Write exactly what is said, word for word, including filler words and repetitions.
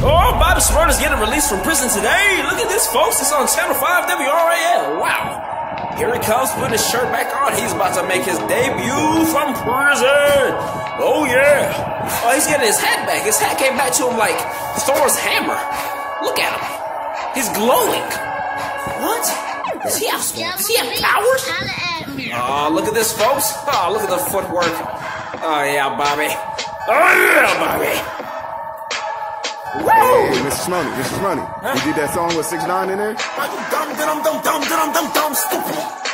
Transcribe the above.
Oh, Bobby Shmurda's getting released from prison today. Look at this, folks. It's on Channel five W R A L. Wow. Here he comes, putting his shirt back on. He's about to make his debut from prison. Oh, yeah. Oh, he's getting his hat back. His hat came back to him like Thor's hammer. Look at him. He's glowing. What? Does he have, does he have powers? Oh, look at this, folks. Oh, look at the footwork. Oh, yeah, Bobby. Oh, yeah, Bobby. Hey, Mister Shmurda, Mister Shmurda, huh? You did that song with six nine in there? Dumb, dumb, dumb, dumb, dumb, dumb, dumb, stupid.